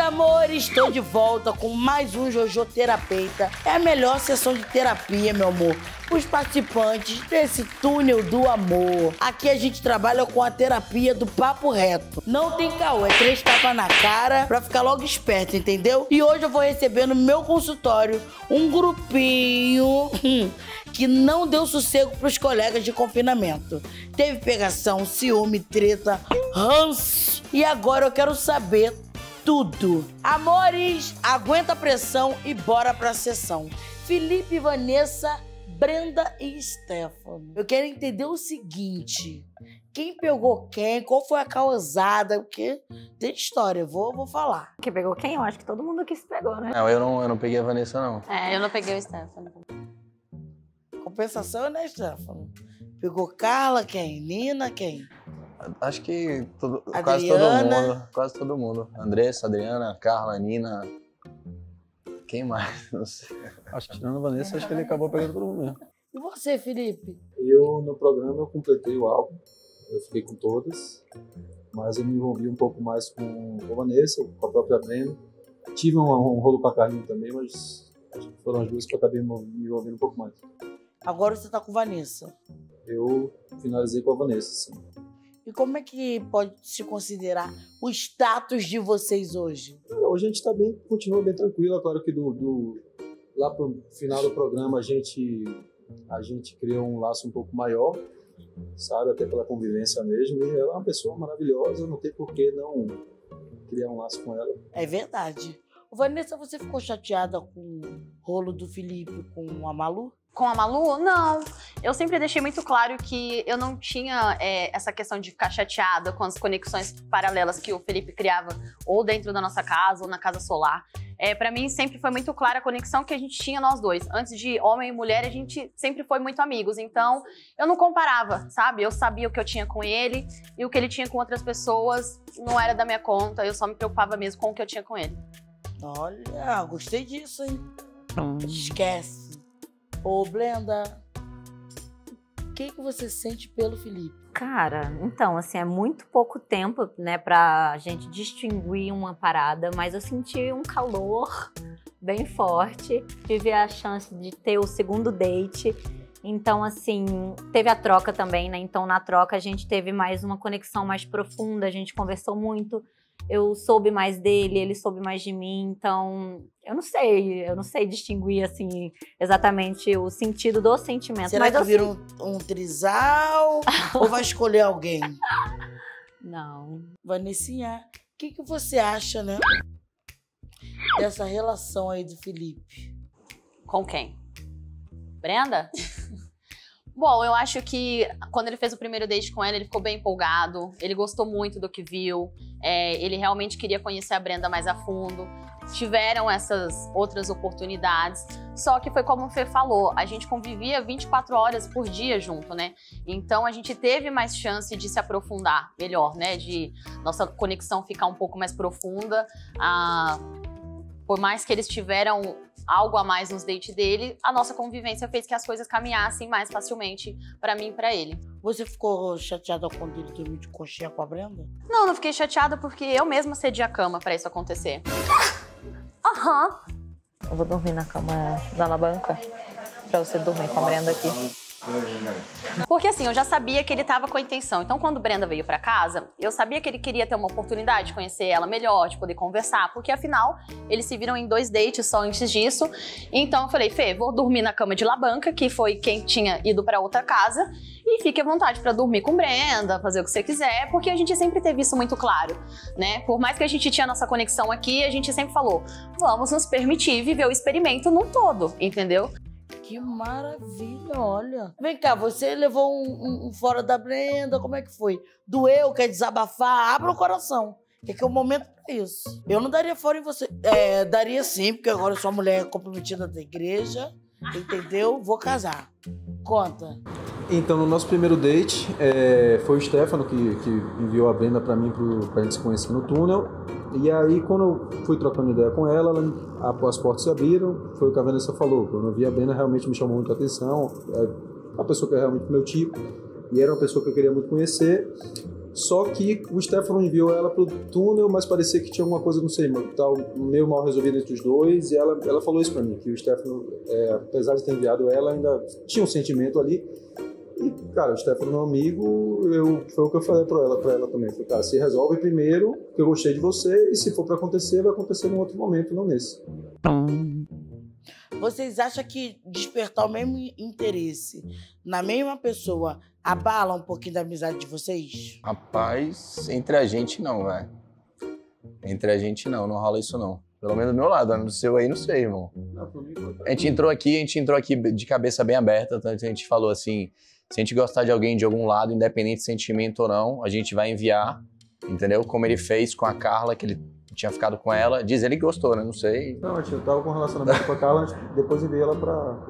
amores, estou de volta com mais um Jojo Terapeita. É a melhor sessão de terapia, meu amor, os participantes desse túnel do amor. Aqui a gente trabalha com a terapia do papo reto. Não tem caô, é 3 tapas na cara pra ficar logo esperto, entendeu? E hoje eu vou receber no meu consultório um grupinho que não deu sossego pros colegas de confinamento. Teve pegação, ciúme, treta, ranço. E agora eu quero saber tudo. Amores, aguenta a pressão e bora pra sessão. Felipe, Vanessa, Brenda e Stefano. Eu quero entender o seguinte: quem pegou quem, qual foi a causada, o quê? Tem história, vou falar. Quem pegou quem? Eu acho que todo mundo aqui se pegou, né? Não, eu não peguei a Vanessa, não. É, eu não peguei o Stefano. Compensação, né, Stefano? Pegou Carla, quem? Nina, quem? Acho que quase todo mundo. Quase todo mundo. Andressa, Adriana, Carla, Nina. Quem mais? Não sei. Acho que tirando a Vanessa, acho que ele acabou pegando todo mundo mesmo. E você, Felipe? Eu, no programa, eu completei o álbum. Eu fiquei com todas. Mas eu me envolvi um pouco mais com a Vanessa, com a própria Brenda. Tive um rolo com a Carlinha também, mas acho que foram as duas que eu acabei me envolvendo um pouco mais. Agora você tá com a Vanessa? Eu finalizei com a Vanessa, sim. E como é que pode se considerar o status de vocês hoje? Hoje a gente tá bem, continua bem tranquila. Claro que lá pro final do programa a gente criou um laço um pouco maior, sabe? Até pela convivência mesmo. E ela é uma pessoa maravilhosa, não tem por que não criar um laço com ela. É verdade. Vanessa, você ficou chateada com o rolo do Felipe com a Malu? Com a Malu? Não. Eu sempre deixei muito claro que eu não tinha essa questão de ficar chateada com as conexões paralelas que o Felipe criava ou dentro da nossa casa ou na Casa Solar. Pra mim sempre foi muito clara a conexão que a gente tinha nós dois. Antes de homem e mulher, a gente sempre foi muito amigos. Então, eu não comparava, sabe? Eu sabia o que eu tinha com ele e o que ele tinha com outras pessoas não era da minha conta. Eu só me preocupava mesmo com o que eu tinha com ele. Olha, gostei disso, hein? Esquece. Ô, Brenda, o que você sente pelo Felipe? Cara, então, assim, é muito pouco tempo, né, pra gente distinguir uma parada, mas eu senti um calor bem forte, tive a chance de ter o segundo date, então, assim, teve a troca também, né, então na troca a gente teve mais uma conexão mais profunda, a gente conversou muito, eu soube mais dele, ele soube mais de mim, então eu não sei distinguir assim exatamente o sentido do sentimento. Será que vira um trisal ou vai escolher alguém? Não. Vanessinha, o que você acha, né, dessa relação aí do Felipe? Com quem? Brenda? Bom, eu acho que quando ele fez o primeiro date com ela, ele ficou bem empolgado, ele gostou muito do que viu, ele realmente queria conhecer a Brenda mais a fundo, tiveram essas outras oportunidades, só que foi como o Fê falou, a gente convivia 24 horas por dia junto, né? Então a gente teve mais chance de se aprofundar melhor, né? De nossa conexão ficar um pouco mais profunda, por mais que eles tiveram algo a mais nos dates dele, a nossa convivência fez que as coisas caminhassem mais facilmente pra mim e pra ele. Você ficou chateada quando ele dormiu de coxinha com a Brenda? Não, não fiquei chateada porque eu mesma cedi a cama pra isso acontecer. Aham. Eu vou dormir na cama da alavanca pra você dormir com a Brenda aqui. Porque assim, eu já sabia que ele tava com a intenção. Então quando Brenda veio pra casa, eu sabia que ele queria ter uma oportunidade de conhecer ela melhor, de poder conversar, porque afinal, eles se viram em 2 dates só antes disso. Então eu falei, Fê, vou dormir na cama de Labanca, que foi quem tinha ido pra outra casa, e fique à vontade pra dormir com Brenda, fazer o que você quiser, porque a gente sempre teve isso muito claro, né? Por mais que a gente tinha a nossa conexão aqui, a gente sempre falou, vamos nos permitir viver o experimento num todo, entendeu? Que maravilha, olha. Vem cá, você levou um fora da Brenda, como é que foi? Doeu, quer desabafar? Abra o coração, que é o momento pra isso. Eu não daria fora em você. Daria sim, porque agora eu sou uma mulher comprometida da igreja, entendeu? Vou casar. Conta. Então, no nosso primeiro date, foi o Stefano que enviou a Brenda pra mim, pra gente se conhecer no túnel. E aí, quando eu fui trocando ideia com ela, as portas se abriram, foi o que a Vanessa falou. Quando eu vi a Brenda, realmente me chamou muito a atenção. É uma pessoa que é realmente do meu tipo, e era uma pessoa que eu queria muito conhecer. Só que o Stefano enviou ela pro túnel, mas parecia que tinha alguma coisa, não sei, meio mal resolvida entre os dois. E ela falou isso pra mim, que o Stefano, apesar de ter enviado ela, ainda tinha um sentimento ali. E, cara, o Stefano é meu amigo, foi o que eu falei pra ela também. Eu falei, cara, se resolve primeiro, que eu gostei de você, e se for pra acontecer, vai acontecer num outro momento, não nesse. Vocês acham que despertar o mesmo interesse na mesma pessoa abala um pouquinho da amizade de vocês? Rapaz, entre a gente não, velho. Entre a gente não rola isso não. Pelo menos do meu lado, no seu aí não sei, irmão. A gente entrou aqui de cabeça bem aberta, tanto que a gente falou assim, se a gente gostar de alguém de algum lado, independente de sentimento ou não, a gente vai enviar, entendeu? Como ele fez com a Carla, que ele tinha ficado com ela. Diz ele que gostou, né? Não sei. Não, eu tava com um relacionamento com a Carla, depois enviei ela pra...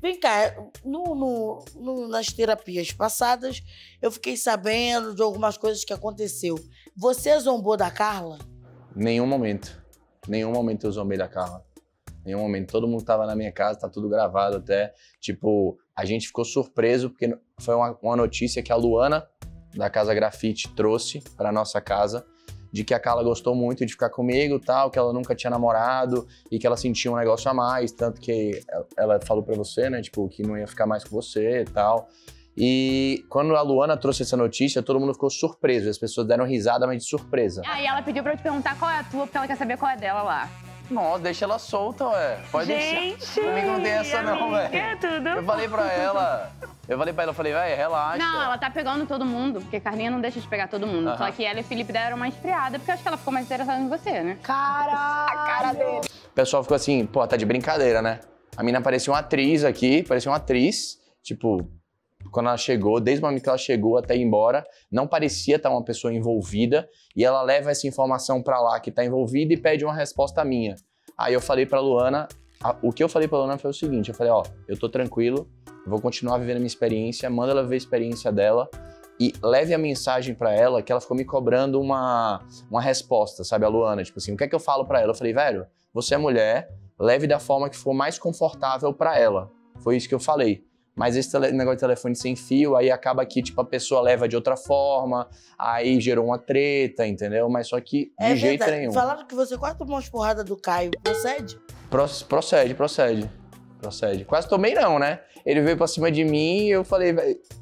Vem cá, nas terapias passadas, eu fiquei sabendo de algumas coisas que aconteceu. Você zombou da Carla? Nenhum momento. Nenhum momento eu zombei da Carla. Nenhum momento. Todo mundo tava na minha casa, tá tudo gravado até. Tipo, a gente ficou surpreso, porque foi uma notícia que a Luana, da Casa Grafite, trouxe pra nossa casa, de que a Carla gostou muito de ficar comigo, tal, que ela nunca tinha namorado e que ela sentia um negócio a mais, tanto que ela falou pra você, né, tipo, que não ia ficar mais com você e tal. E quando a Luana trouxe essa notícia, todo mundo ficou surpreso, as pessoas deram risada, mas de surpresa. Aí ela pediu pra eu te perguntar qual é a tua, porque ela quer saber qual é dela lá. Nossa, deixa ela solta, ué. Pode deixar. Comigo não tem essa não, velho. É tudo. Eu falei pra ela, falei, vai, relaxa. Não, ela tá pegando todo mundo, porque Carlinha não deixa de pegar todo mundo. Só que ela e Felipe deram uma esfriada, porque eu acho que ela ficou mais interessada em você, né? Caraca! A cara dele. O pessoal ficou assim, pô, tá de brincadeira, né? A mina parecia uma atriz aqui, parecia uma atriz. Tipo, quando ela chegou, desde o momento que ela chegou até ir embora, não parecia estar uma pessoa envolvida, e ela leva essa informação pra lá que tá envolvida e pede uma resposta minha. Aí eu falei pra Luana, o que eu falei pra Luana foi o seguinte, eu falei, ó, eu tô tranquilo, vou continuar vivendo a minha experiência, manda ela ver a experiência dela e leve a mensagem pra ela, que ela ficou me cobrando uma resposta, sabe, a Luana, tipo assim, o que é que eu falo pra ela? Eu falei, velho, você é mulher, leve da forma que for mais confortável pra ela. Foi isso que eu falei. Mas esse negócio de telefone sem fio, aí acaba que, tipo, a pessoa leva de outra forma, aí gerou uma treta, entendeu? Mas só que de jeito nenhum. Falaram que você quase tomou umas porradas do Caio, procede? Procede. Quase tomei não, né? Ele veio pra cima de mim e eu falei,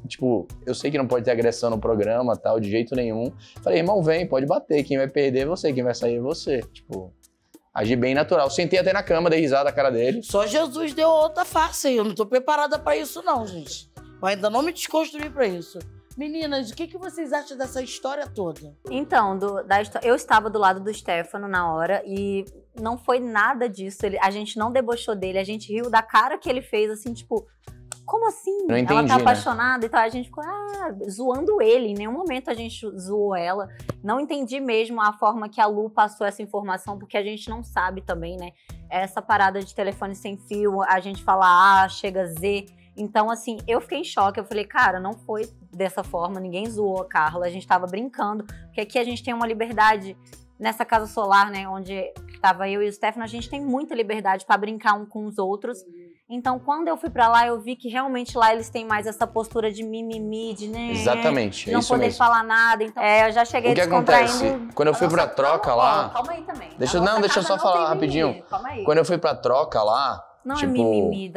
tipo, eu sei que não pode ter agressão no programa, tal, de jeito nenhum. Falei, irmão, vem, pode bater, quem vai perder é você, quem vai sair é você, tipo... Agi bem natural. Sentei até na cama, dei risada na cara dele. Só Jesus deu outra face aí. Eu não tô preparada pra isso não, gente. Mas ainda não me desconstruí pra isso. Meninas, o que vocês acham dessa história toda? Então, eu estava do lado do Stefano na hora e não foi nada disso. A gente não debochou dele, a gente riu da cara que ele fez, assim, tipo... Como assim? Não entendi, ela tá apaixonada, né? E tal. A gente ficou zoando ele. Em nenhum momento a gente zoou ela. Não entendi mesmo a forma que a Lu passou essa informação, porque a gente não sabe também, né? Essa parada de telefone sem fio, a gente fala A, chega Z. Então, assim, eu fiquei em choque. Eu falei, cara, não foi dessa forma. Ninguém zoou a Carla. A gente tava brincando. Porque aqui a gente tem uma liberdade... Nessa Casa Solar, né, onde tava eu e o Stefano, a gente tem muita liberdade pra brincar um com os outros. Então, quando eu fui pra lá, eu vi que realmente lá eles têm mais essa postura de mimimi, de né? Exatamente, é isso mesmo. Não poder falar nada, então... eu já cheguei descontraindo... O que acontece? Quando eu fui pra troca lá... Calma aí também. Deixa eu só falar rapidinho. Calma aí. Quando eu fui pra troca lá... Não é mimimi,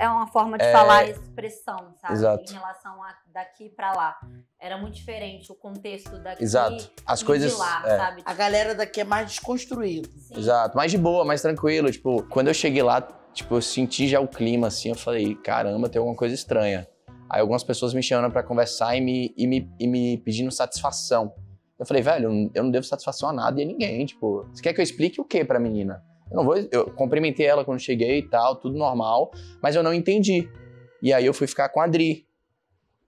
é uma forma de falar expressão, sabe? Exato. Em relação a daqui pra lá. Era muito diferente o contexto daqui Exato. As e coisas, de lá, sabe? A galera daqui é mais desconstruída. Sim. Exato, mais de boa, mais tranquilo. Tipo, quando eu cheguei lá, tipo, eu senti já o clima, assim, eu falei, caramba, tem alguma coisa estranha. Aí algumas pessoas me chamando pra conversar e me pedindo satisfação. Eu falei, velho, eu não devo satisfação a nada e a ninguém, tipo... Você quer que eu explique o quê pra menina? Eu cumprimentei ela quando cheguei e tal, tudo normal, mas eu não entendi. E aí eu fui ficar com a Adri.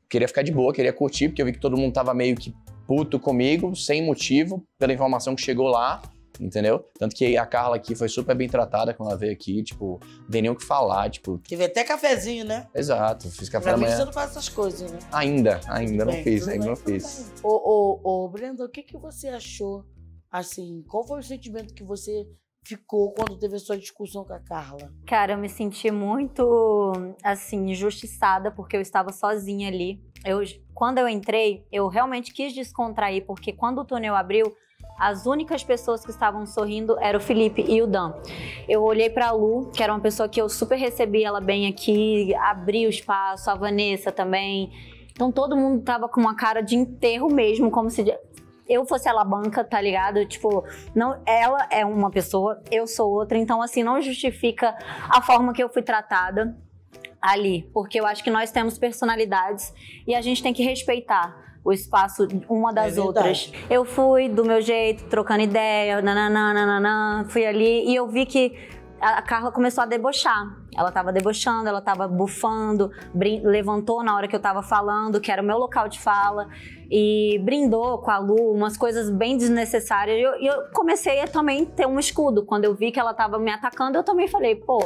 Queria ficar de boa, queria curtir, porque eu vi que todo mundo tava meio que puto comigo, sem motivo, pela informação que chegou lá, entendeu? Tanto que a Carla aqui foi super bem tratada quando ela veio aqui, tipo, não tem nem o que falar, tipo... Tive até cafezinho, né? Exato, fiz café da manhã. Mas você não faz essas coisas, né? Ainda não fiz. Ô, Brenda, o que você achou, assim, qual foi o sentimento que você... ficou quando teve a sua discussão com a Carla? Cara, eu me senti muito, assim, injustiçada, porque eu estava sozinha ali. Quando eu entrei, eu realmente quis descontrair, porque quando o túnel abriu, as únicas pessoas que estavam sorrindo eram o Felipe e o Dan. Eu olhei pra Lu, que era uma pessoa que eu super recebi ela bem aqui, abri o espaço, a Vanessa também. Então todo mundo tava com uma cara de enterro mesmo, como se eu fosse a alavanca, tá ligado? Tipo, não, ela é uma pessoa, eu sou outra, então assim, não justifica a forma que eu fui tratada ali, porque eu acho que nós temos personalidades e a gente tem que respeitar o espaço uma das outras. Eu fui do meu jeito, trocando ideia, fui ali e eu vi que a Carla começou a debochar. Ela tava debochando, ela tava bufando, levantou na hora que eu tava falando, que era o meu local de fala, e brindou com a Lu, umas coisas bem desnecessárias. E eu comecei a também ter um escudo. Quando eu vi que ela tava me atacando, eu também falei, pô...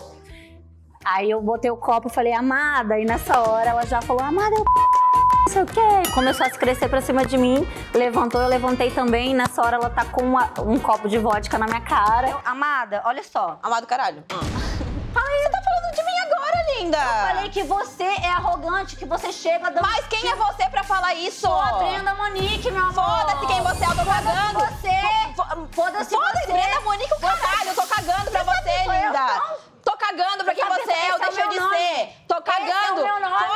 Aí eu botei o copo e falei, amada, e nessa hora ela já falou, amada, eu não sei o quê. Começou a se crescer pra cima de mim, levantou, eu levantei também, e nessa hora ela tacou um copo de vodka na minha cara. Eu, amada, olha só. Amada, caralho. Ai, você tá falando de mim agora, linda. Eu falei que você é arrogante, que você chega... Mas quem é você pra falar isso? Sou a Brenda Monique, meu amor. Foda-se quem você é, eu tô cagando. Foda-se você. Foda-se você. Brenda Monique, o caralho, eu tô cagando pra você, linda. Tô cagando pra quem você é, eu deixei de ser. Tô cagando.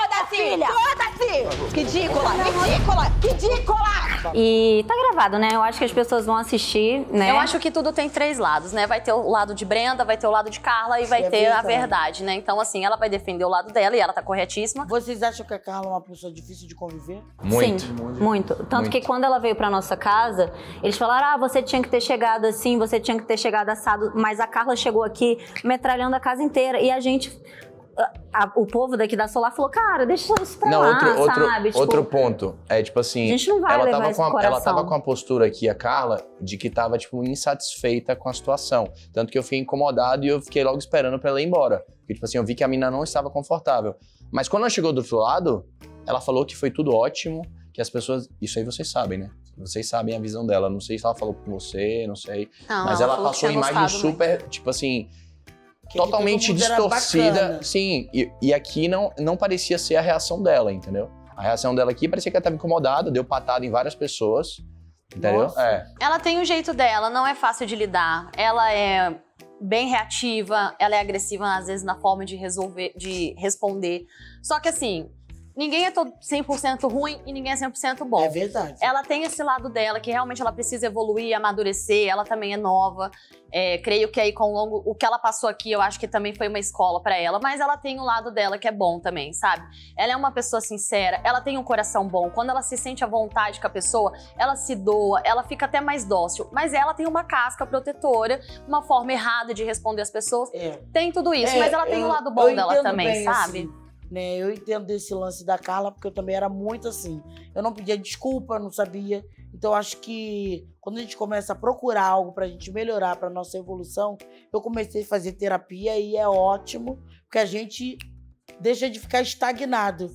Foda-se! Foda-se! Ridícula! Ridícula! Ridícula! E tá gravado, né? Eu acho que as pessoas vão assistir, né? Eu acho que tudo tem três lados, né? Vai ter o lado de Brenda, vai ter o lado de Carla e vai ter a verdade, né? Então, assim, ela vai defender o lado dela e ela tá corretíssima. Vocês acham que a Carla é uma pessoa difícil de conviver? Muito. Sim, muito. Tanto que quando ela veio pra nossa casa, eles falaram, ah, você tinha que ter chegado assim, você tinha que ter chegado assado, mas a Carla chegou aqui metralhando a casa inteira, e a gente, o povo daqui da Solar falou, cara, deixa isso pra lá, sabe? Tipo, outro ponto, é tipo assim, a gente não vai levar isso pro coração. Ela tava com a postura aqui, a Carla, de que tava tipo insatisfeita com a situação, tanto que eu fiquei incomodado e eu fiquei logo esperando pra ela ir embora, porque tipo assim, eu vi que a mina não estava confortável, mas quando ela chegou do outro lado, ela falou que foi tudo ótimo, que as pessoas, isso aí vocês sabem, né? Vocês sabem a visão dela, não sei se ela falou com você, não sei, não, mas ela passou uma imagem super, tipo assim, totalmente distorcida, sim, e aqui não parecia ser a reação dela, entendeu? A reação dela aqui parecia que ela tava incomodada, deu patada em várias pessoas, entendeu? É. Ela tem o jeito dela, não é fácil de lidar, ela é bem reativa, ela é agressiva às vezes na forma de resolver, de responder, só que assim, ninguém é 100% ruim e ninguém é 100% bom. É verdade. Ela tem esse lado dela, que realmente ela precisa evoluir, amadurecer, ela também é nova. É, creio que aí com o que ela passou aqui, eu acho que também foi uma escola pra ela, mas ela tem o lado dela que é bom também, sabe? Ela é uma pessoa sincera, ela tem um coração bom, quando ela se sente à vontade com a pessoa, ela se doa, ela fica até mais dócil, mas ela tem uma casca protetora, uma forma errada de responder às pessoas, tem tudo isso, mas ela tem o lado bom dela também, sabe? Assim. Né, eu entendo desse lance da Carla, porque eu também era muito assim. Eu não pedia desculpa, não sabia. Então, acho que quando a gente começa a procurar algo pra gente melhorar, pra nossa evolução, eu comecei a fazer terapia e é ótimo, porque a gente deixa de ficar estagnado.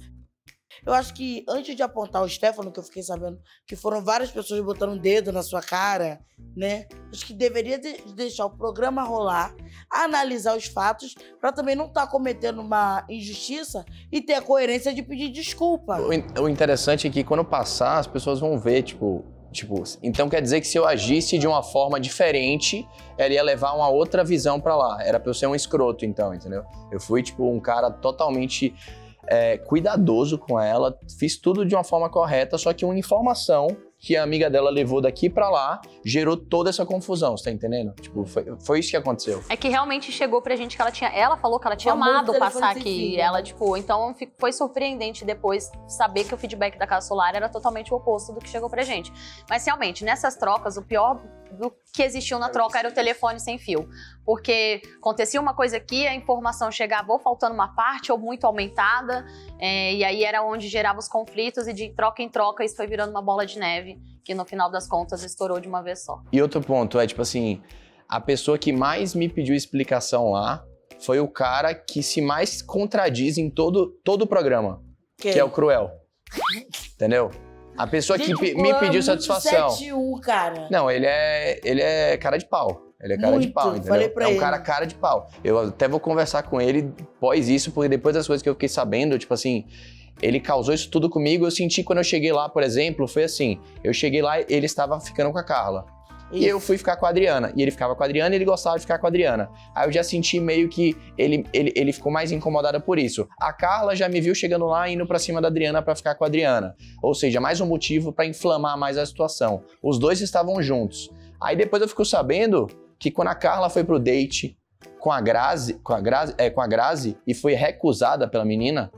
Eu acho que antes de apontar o Stefano, que eu fiquei sabendo que foram várias pessoas botando um dedo na sua cara, né? Acho que deveria deixar o programa rolar, analisar os fatos, pra também não estar cometendo uma injustiça e ter a coerência de pedir desculpa. O interessante é que quando passar, as pessoas vão ver, tipo, então quer dizer que se eu agisse de uma forma diferente, ela ia levar uma outra visão pra lá. Era pra eu ser um escroto, então, entendeu? Eu fui, tipo, um cara totalmente... cuidadoso com ela, fiz tudo de uma forma correta, só que uma informação que a amiga dela levou daqui pra lá gerou toda essa confusão, você tá entendendo? Tipo, foi isso que aconteceu. É que realmente chegou pra gente que ela tinha... Ela falou que ela tinha amado passar aqui. Ela, tipo, então foi surpreendente depois saber que o feedback da Casa Solar era totalmente o oposto do que chegou pra gente. Mas realmente, nessas trocas, o pior do que existiu na troca era o telefone sem fio. Porque acontecia uma coisa aqui, a informação chegava ou faltando uma parte ou muito aumentada, e aí era onde gerava os conflitos e de troca em troca isso foi virando uma bola de neve. Que no final das contas estourou de uma vez só. E outro ponto é, tipo assim, a pessoa que mais me pediu explicação lá foi o cara que se mais contradiz em todo o programa, que é o Cruel. Entendeu? A pessoa que me pediu satisfação. 7-1, cara. Não, ele é cara de pau. Ele é cara de pau, entendeu? Falei pra ele. É um cara de pau. Eu até vou conversar com ele após isso, porque depois das coisas que eu fiquei sabendo, tipo assim, Ele causou isso tudo comigo. Eu senti quando eu cheguei lá, por exemplo, foi assim. Eu cheguei lá, ele estava ficando com a Carla. Isso. E eu fui ficar com a Adriana. E ele ficava com a Adriana e ele gostava de ficar com a Adriana. Aí eu já senti meio que ele ficou mais incomodada por isso. A Carla já me viu chegando lá e indo pra cima da Adriana pra ficar com a Adriana. Ou seja, mais um motivo pra inflamar mais a situação. Os dois estavam juntos. Aí depois eu fico sabendo que quando a Carla foi pro date com a Grazi, e foi recusada pela menina,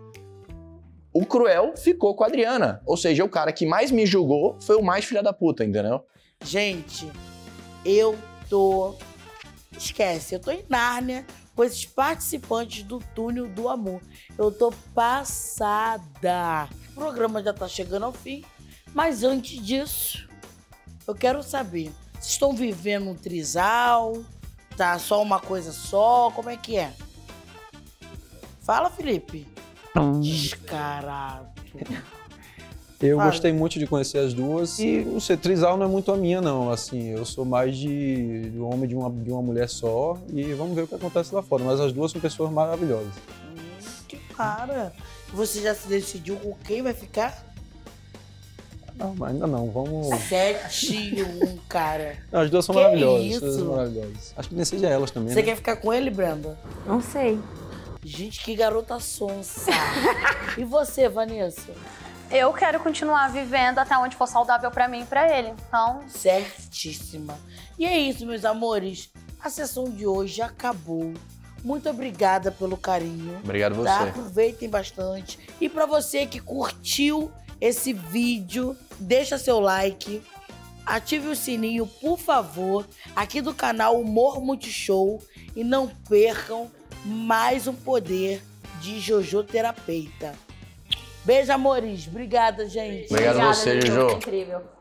o Cruel ficou com a Adriana. Ou seja, o cara que mais me julgou foi o mais filha da puta, entendeu? Gente, eu tô... Esquece, eu tô em Nárnia com esses participantes do Túnel do Amor. Eu tô passada. O programa já tá chegando ao fim, mas antes disso, eu quero saber, vocês estão vivendo um trisal? Tá só uma coisa só? Como é que é? Fala, Felipe. Descarado. Eu gostei muito de conhecer as duas e o trisal não é muito a minha, não. Assim, eu sou mais de um homem de uma mulher só e vamos ver o que acontece lá fora. Mas as duas são pessoas maravilhosas. Que cara! Você já se decidiu com quem vai ficar? Não, mas ainda não. Vamos... 7-1, cara. Não, as duas são maravilhosas. Isso? As duas são maravilhosas. Acho que decide elas também. Você quer ficar com ele, Brenda? Não sei. Gente, que garota sonsa. E você, Vanessa? Eu quero continuar vivendo até onde for saudável pra mim e pra ele, então... Certíssima. E é isso, meus amores. A sessão de hoje acabou. Muito obrigada pelo carinho. Obrigado você. Tá? Aproveitem bastante. E pra você que curtiu esse vídeo, deixa seu like, ative o sininho, por favor, aqui do canal Humor Multishow. E não percam mais um poder de Jojo Terapeita. Beijo, amores. Obrigada, gente. Obrigado a você, Jojo. Foi incrível.